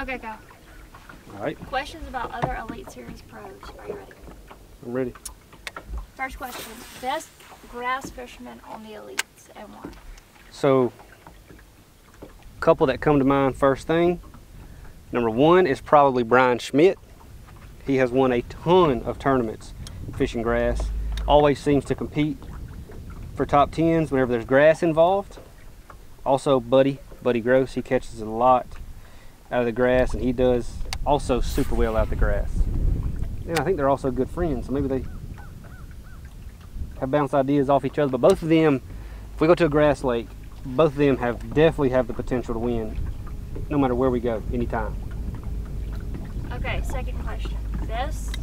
Okay, go. All right. Questions about other Elite Series pros. Are you ready? I'm ready. First question. Best grass fisherman on the Elites and why? So, a couple that come to mind first thing. Number one is probably Brian Schmidt. He has won a ton of tournaments fishing grass. Always seems to compete for top 10s whenever there's grass involved. Also Buddy Gross, he catches a lot out of the grass, and he does also super well out the grass. And I think they're also good friends, so maybe they have bounced ideas off each other. But both of them, if we go to a grass lake, both of them definitely have the potential to win, no matter where we go, anytime. Okay, second question. Best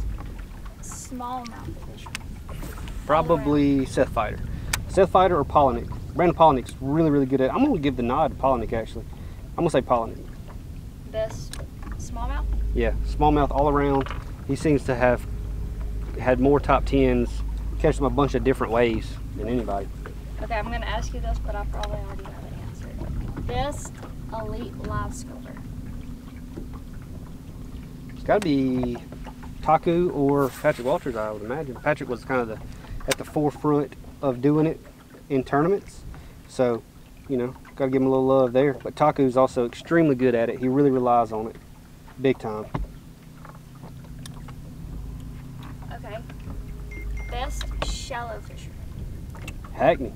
smallmouth fisherman? Probably Seth Fighter. Seth Fighter or Polynick. Brandon Palaniuk's really, really good at it. I'm going to give the nod to Polynick, actually. I'm going to say Polynick. Best smallmouth? Yeah, smallmouth all around. He seems to have had more top 10s, catch them a bunch of different ways than anybody. Okay, I'm going to ask you this, but I probably already know the answer. Best elite live schooler? It's got to be Taku or Patrick Walters, I would imagine. Patrick was kind of at the forefront of doing it in tournaments. So, you know, got to give him a little love there. But Taku's also extremely good at it. He really relies on it, big time. Okay. Best shallow fisherman? Hackney.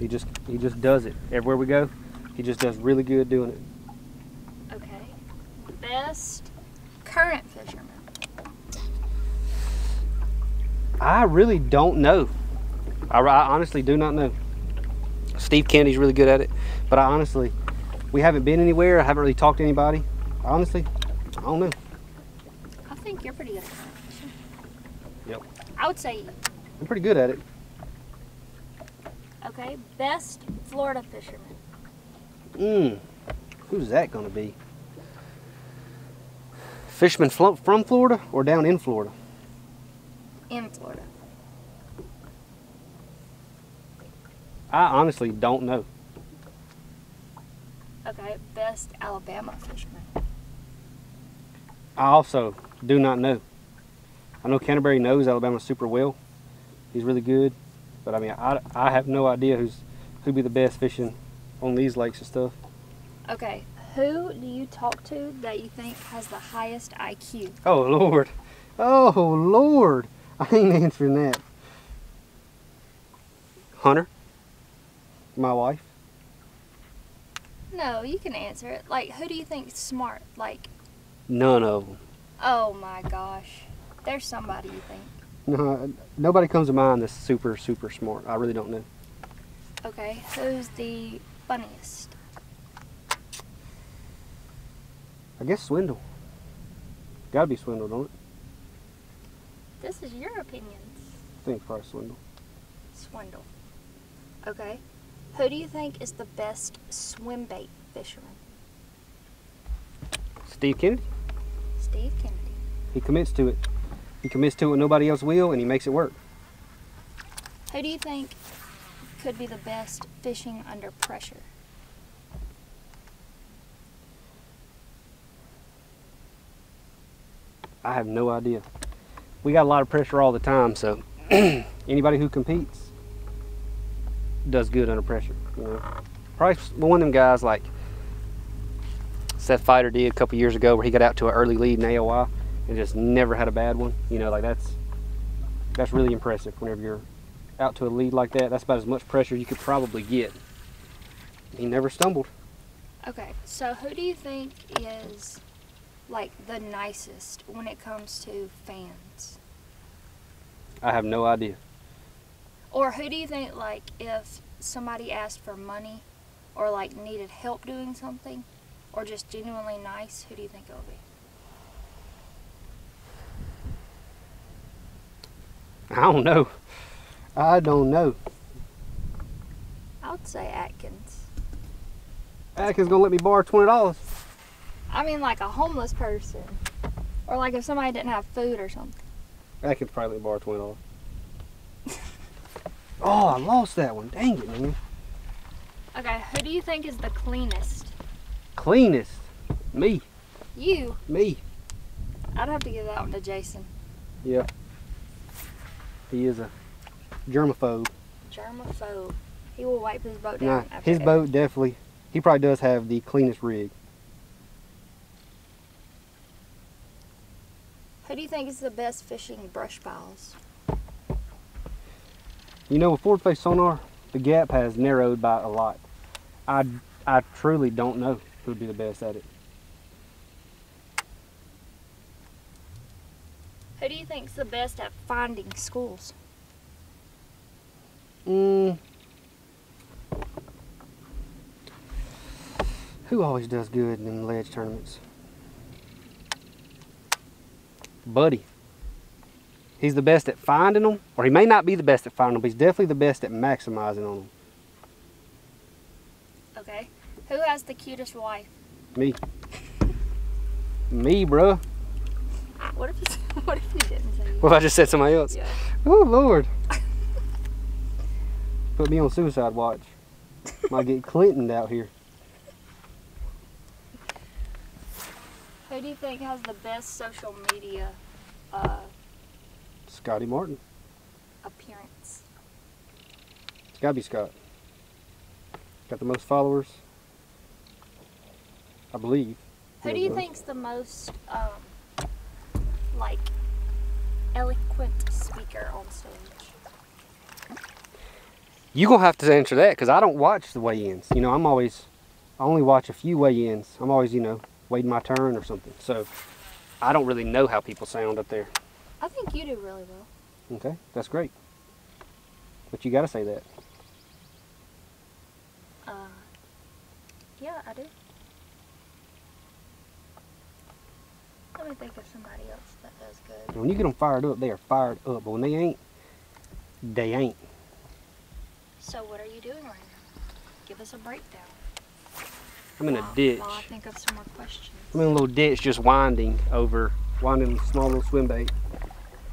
He just does it. Everywhere we go, he just does really good doing it. Okay. Best current fisherman? I really don't know. I honestly do not know. Steve Candy's really good at it, but I honestly, we haven't been anywhere. I haven't really talked to anybody. Honestly, I don't know. I think you're pretty good at fishing. Yep. I would say you. I'm pretty good at it. Okay, best Florida fisherman. Who's that gonna be? Fisherman from Florida or down in Florida? In Florida. I honestly don't know. Okay, best Alabama fisherman. I also do not know. I know Canterbury knows Alabama super well. He's really good, but I mean, I have no idea who'd be the best fishing on these lakes and stuff. Okay, who do you talk to that you think has the highest IQ? Oh Lord, I ain't answering that. Hunter. My wife? No, you can answer it. Like, who do you think's smart? Like, none of them. Oh my gosh, there's somebody you think. No, nobody comes to mind that's super, super smart. I really don't know. Okay, who's the funniest? I guess Swindle. Gotta be Swindle, don't it? This is your opinion. I think probably Swindle. Swindle. Okay. Who do you think is the best swim bait fisherman? Steve Kennedy. Steve Kennedy. He commits to it. He commits to it when nobody else will, and he makes it work. Who do you think could be the best fishing under pressure? I have no idea. We got a lot of pressure all the time, so anybody who competes does good under pressure, you know. Probably one of them guys like Seth Fighter did a couple years ago, where he got out to an early lead in AOI and just never had a bad one. You know, like that's really impressive. Whenever you're out to a lead like that, that's about as much pressure you could probably get. He never stumbled. Okay, so who do you think is like the nicest when it comes to fans? I have no idea. Or who do you think, like, if somebody asked for money or, like, needed help doing something or just genuinely nice, who do you think it would be? I don't know. I would say Atkins. Atkins gonna let me borrow $20. I mean, like, a homeless person. Or, like, if somebody didn't have food or something. Atkins probably borrow $20. Oh, I lost that one. Dang it, man. Okay, who do you think is the cleanest? Cleanest? Me. You? Me. I'd have to give that one to Jason. Yeah. He is a germaphobe. Germaphobe. He will wipe his boat down. Nah, his boat definitely. He probably does have the cleanest rig. Who do you think is the best fishing brush piles? You know, with forward-face sonar, the gap has narrowed by a lot. I truly don't know who would be the best at it. Who do you think's the best at finding schools? Who always does good in them ledge tournaments? Buddy. He's the best at finding them, or he may not be the best at finding them, but he's definitely the best at maximizing on them. Okay. Who has the cutest wife? Me. Me, bruh. What if you didn't say you? What if I just said somebody else? Yeah. Oh, Lord. Put me on suicide watch. Might get Clintoned out here. Who do you think has the best social media? Scottie Martin. Appearance. It's gotta be Scott. Got the most followers, I believe. Who do you think's the most like eloquent speaker on stage? You gonna have to answer that because I don't watch the weigh-ins. You know, I only watch a few weigh-ins. I'm always, you know, waiting my turn or something. So I don't really know how people sound up there. I think you do really well. Okay, that's great. But you gotta say that. Yeah, I do. Let me think of somebody else that does good. When you get them fired up, they are fired up. But when they ain't, they ain't. So what are you doing right now? Give us a breakdown. I'm in a ditch. While I think of some more questions. I'm in a little ditch just winding small little swim bait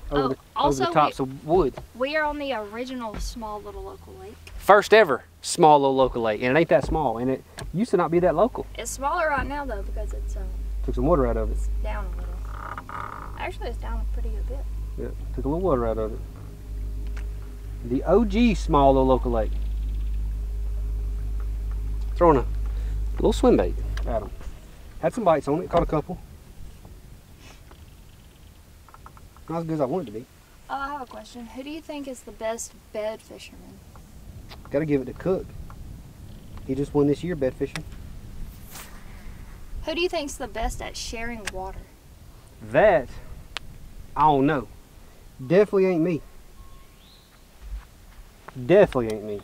over the tops of wood. We are on the original small little local lake. First ever small little local lake. And it ain't that small. And it used to not be that local. It's smaller right now though because it's... took some water out of it. It's down a little. Actually, it's down pretty good bit. Yeah, took a little water out of it. The OG small little local lake. Throwing a little swim bait at them. Had some bites on it, caught a couple. Not as good as I wanted to be. Oh, I have a question. Who do you think is the best bed fisherman? Gotta give it to Cook. He just won this year bed fishing. Who do you think's the best at sharing water? That, I don't know. Definitely ain't me. Definitely ain't me.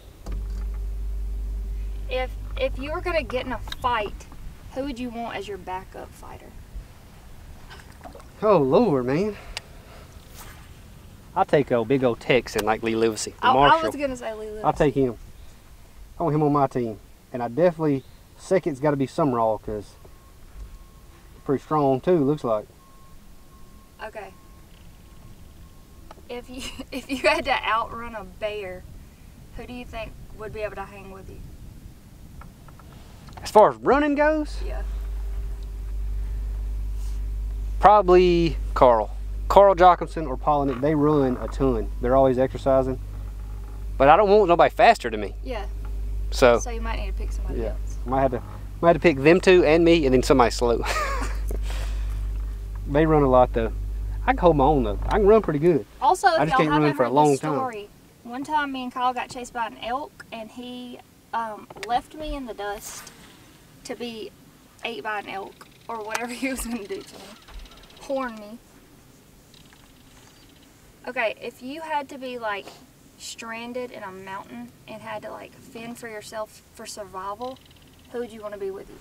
If you were gonna get in a fight, who would you want as your backup fighter? Oh Lord, man. I'll take a big old Texan like Lee Livesey. I was gonna say Lee Livesey. I'll take him. I want him on my team. And I definitely, second's gotta be Summerall, because pretty strong too, looks like. Okay. If you had to outrun a bear, who do you think would be able to hang with you? As far as running goes? Yeah. Probably Carl. Carl Jacobson or Polynick, they run a ton. They're always exercising. But I don't want nobody faster than me. Yeah. So you might need to pick somebody else. Might have to pick them two and me and then somebody slow. They run a lot though. I can hold my own though. I can run pretty good. Also, I just can't run for a long time. One time me and Kyle got chased by an elk and he left me in the dust to be ate by an elk or whatever he was gonna do to me. Horn me. Okay, if you had to be like stranded in a mountain and had to like fend for yourself for survival, who would you want to be with you?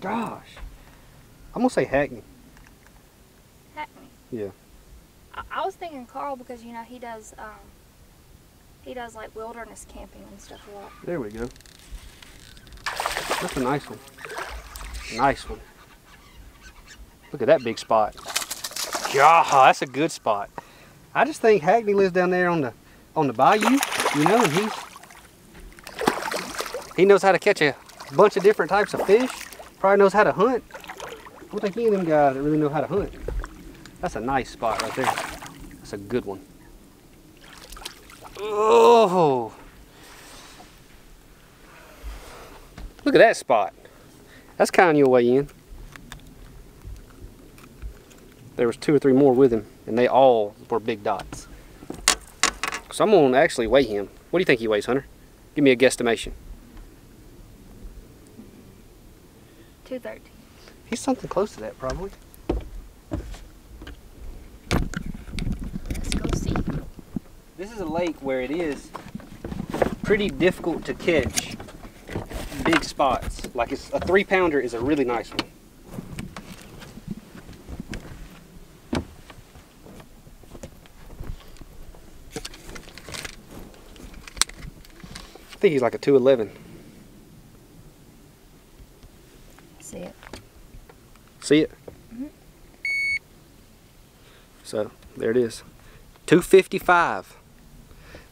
Gosh, I'm gonna say Hackney. Hackney? Yeah. I was thinking Carl because you know he does like wilderness camping and stuff a lot. There we go. That's a nice one. Nice one. Look at that big spot. God, that's a good spot. I just think Hackney lives down there on the bayou, you know, and he knows how to catch a bunch of different types of fish Probably knows how to hunt. I don't think any of them guys that really know how to hunt. That's a nice spot right there. That's a good one. Oh! Look at that spot. That's kind of your way in. There was 2 or 3 more with him, and they all were big dots. So I'm gonna actually weigh him. What do you think he weighs, Hunter? Give me a guesstimation. 230. He's something close to that, probably. Let's go see. This is a lake where it is pretty difficult to catch big spots. Like it's a 3-pounder is a really nice one. I think he's like a 211. See it. See it? Mm-hmm. So there it is. 255.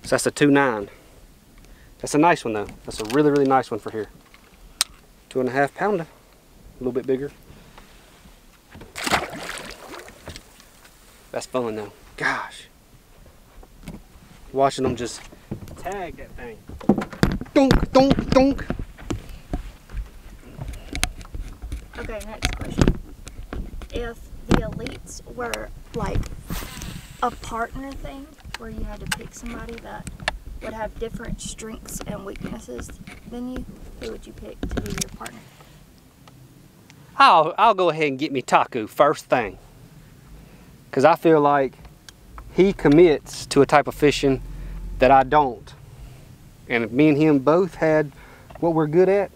So that's a 29. That's a nice one though. That's a really, really nice one for here. 2.5 pounder. A little bit bigger. That's fun though. Gosh. Watching them just tag that thing. Donk, donk, donk. Okay, next question. If the elites were like a partner thing where you had to pick somebody that would have different strengths and weaknesses than you, who would you pick to be your partner? I'll go ahead and get me Taku first thing. Because I feel like he commits to a type of fishing that I don't. And if me and him both had what we're good at,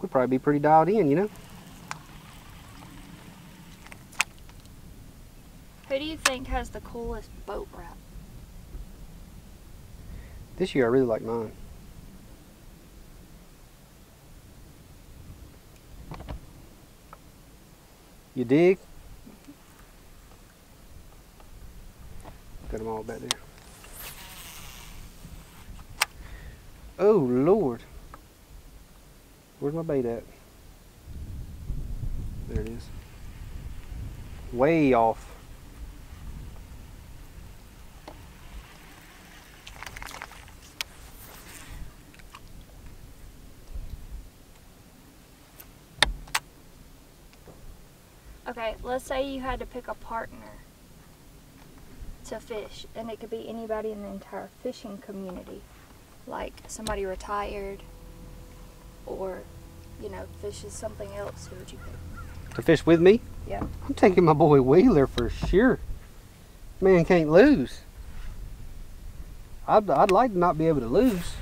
we'd probably be pretty dialed in, you know? Who do you think has the coolest boat route? This year I really like mine. You dig? Got them all back there. Oh Lord, where's my bait at? There it is. Way off. Okay, let's say you had to pick a partner to fish, and it could be anybody in the entire fishing community. Like somebody retired, or you know, fishes something else. Who would you pick to fish with me? Yeah, I'm taking my boy Wheeler for sure. Man can't lose. I'd like to not be able to lose.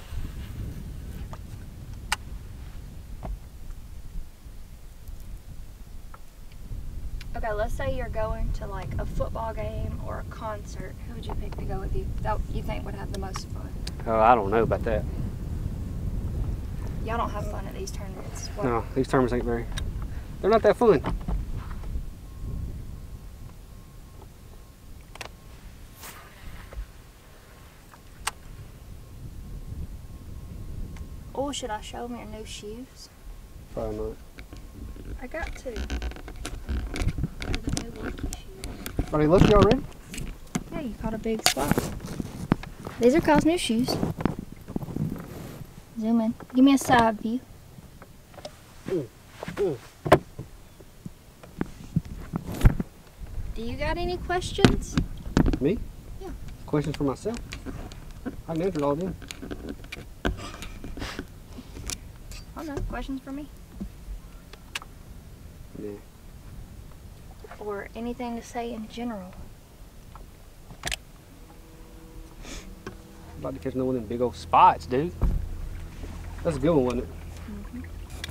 Okay, let's say you're going to like a football game or a concert. Who would you pick to go with you that you think would have the most fun? Oh, I don't know about that. Y'all don't have fun at these tournaments. What? No, these tournaments ain't very. They're not that fun. Oh, should I show them your new shoes? Probably not. I got 2. They're the new Lucky shoes. Are they lucky already? Yeah, you caught a big spot. These are Kyle's new shoes. Zoom in. Give me a side view. Do you got any questions? Me? Yeah. Questions for myself? I can answer it all then. I don't know. Questions for me? Yeah. Or anything to say in general. About to catch another one of them big old spots, dude. That's a good one, wasn't it? Mm-hmm.